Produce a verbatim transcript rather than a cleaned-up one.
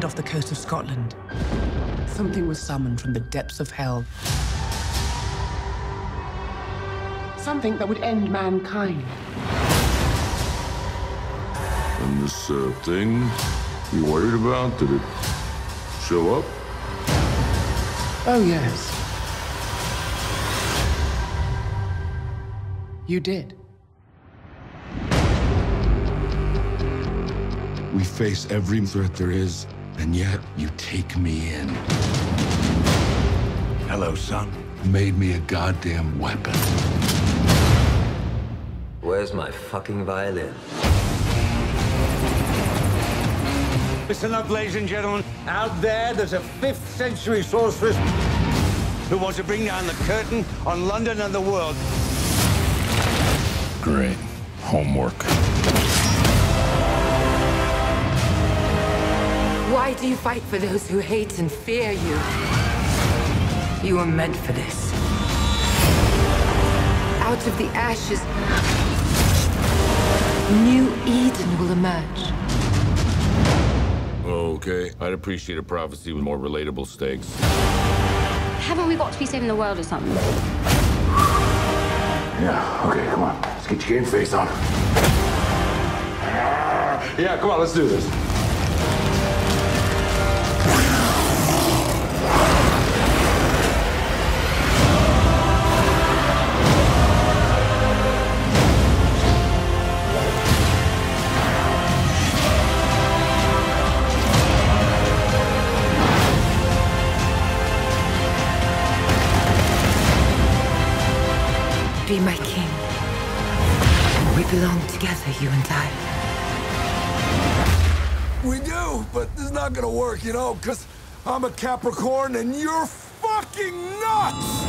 island off the coast of Scotland, something was summoned from the depths of hell. Something that would end mankind. And this uh, thing you worried about, did it show up? Oh, yes. You did. We face every threat there is, and yet you take me in. Hello, son. You made me a goddamn weapon. Where's my fucking violin? Listen up, ladies and gentlemen. Out there, there's a fifth century sorceress who wants to bring down the curtain on London and the world. Great homework. Why do you fight for those who hate and fear you? You were meant for this. Out of the ashes, new Eden will emerge. Okay, I'd appreciate a prophecy with more relatable stakes. Haven't we got to be saving the world or something? Yeah, okay, come on. Let's get your game face on. Yeah, come on, let's do this. Be my king. We belong together, you and I. We do, but this is not gonna work, you know, because I'm a Capricorn and you're fucking nuts!